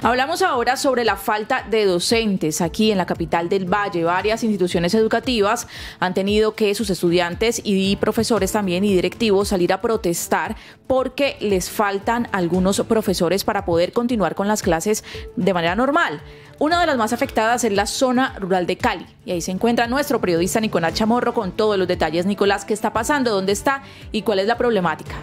Hablamos ahora sobre la falta de docentes aquí en la capital del Valle. Varias instituciones educativas han tenido que sus estudiantes y profesores también y directivos salir a protestar porque les faltan algunos profesores para poder continuar con las clases de manera normal. Una de las más afectadas es la zona rural de Cali y ahí se encuentra nuestro periodista Nicolás Chamorro con todos los detalles. Nicolás, ¿qué está pasando? ¿Dónde está? ¿Y cuál es la problemática?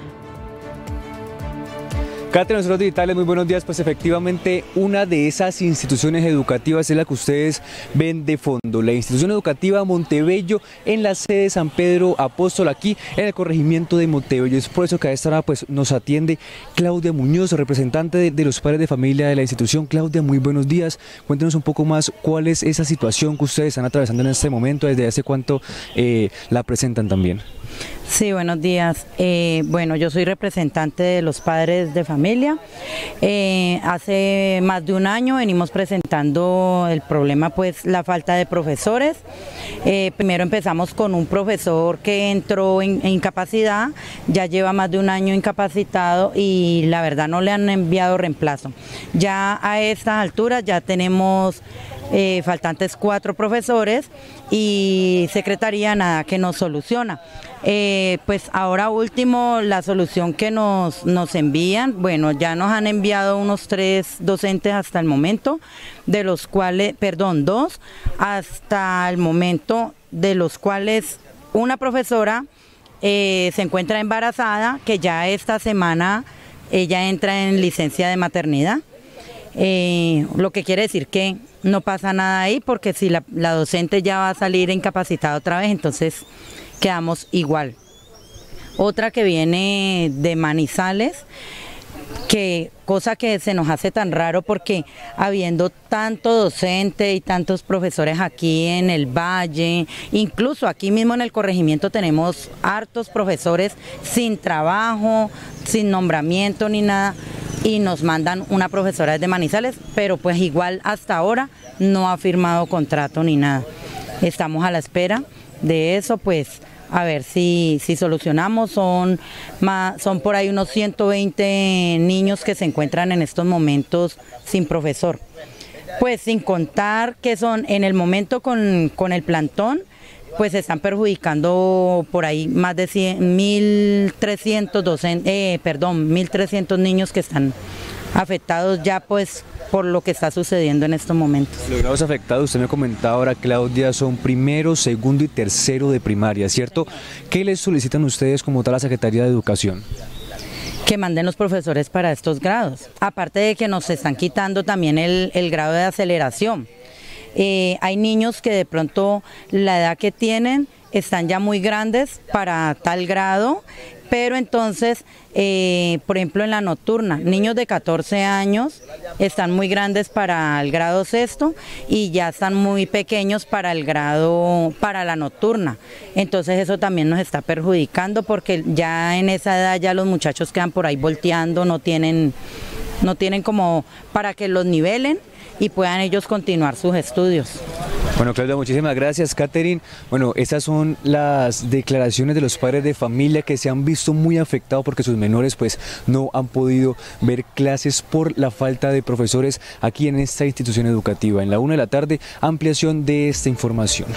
Catherine, nosotros digitales, muy buenos días. Pues efectivamente una de esas instituciones educativas es la que ustedes ven de fondo, la institución educativa Montebello en la sede de San Pedro Apóstol aquí en el corregimiento de Montebello. Es por eso que a esta hora pues nos atiende Claudia Muñoz, representante de los padres de familia de la institución. Claudia, muy buenos días. Cuéntenos un poco más cuál es esa situación que ustedes están atravesando en este momento, desde hace cuánto la presentan también. Sí, buenos días. Bueno, yo soy representante de los padres de familia. Hace más de un año venimos presentando el problema, pues la falta de profesores. Primero empezamos con un profesor que entró en incapacidad, ya lleva más de un año incapacitado y la verdad no le han enviado reemplazo. Ya a estas alturas ya tenemos faltantes 4 profesores y secretaría nada que nos soluciona. Pues ahora último la solución que nos envían, bueno, ya nos han enviado unos 3 docentes hasta el momento, de los cuales, perdón, 2 hasta el momento, de los cuales una profesora se encuentra embarazada, que ya esta semana ella entra en licencia de maternidad. Lo que quiere decir que no pasa nada ahí, porque si la docente ya va a salir incapacitada otra vez, entonces quedamos igual. Otra que viene de Manizales, cosa que se nos hace tan raro, porque habiendo tanto docente y tantos profesores aquí en el Valle, incluso aquí mismo en el corregimiento tenemos hartos profesores sin trabajo, sin nombramiento ni nada, y nos mandan una profesora desde Manizales, pero pues igual hasta ahora no ha firmado contrato ni nada. Estamos a la espera de eso, pues a ver si solucionamos. Son por ahí unos 120 niños que se encuentran en estos momentos sin profesor. Pues sin contar que son en el momento con el plantón, pues se están perjudicando por ahí más de 1.300 niños que están afectados ya pues por lo que está sucediendo en estos momentos. Los grados afectados, usted me comentaba ahora, Claudia, son primero, segundo y tercero de primaria, ¿cierto? ¿Qué les solicitan ustedes como tal a la Secretaría de Educación? Que manden los profesores para estos grados, aparte de que nos están quitando también el grado de aceleración. Hay niños que de pronto la edad que tienen están ya muy grandes para tal grado, pero entonces, por ejemplo en la nocturna, niños de 14 años están muy grandes para el grado sexto y ya están muy pequeños para el grado, para la nocturna. Entonces eso también nos está perjudicando, porque ya en esa edad ya los muchachos quedan por ahí volteando, no tienen como para que los nivelen y puedan ellos continuar sus estudios. Bueno, Claudia, muchísimas gracias. Catherine, bueno, estas son las declaraciones de los padres de familia que se han visto muy afectados porque sus menores pues no han podido ver clases por la falta de profesores aquí en esta institución educativa. En la 1 de la tarde, ampliación de esta información.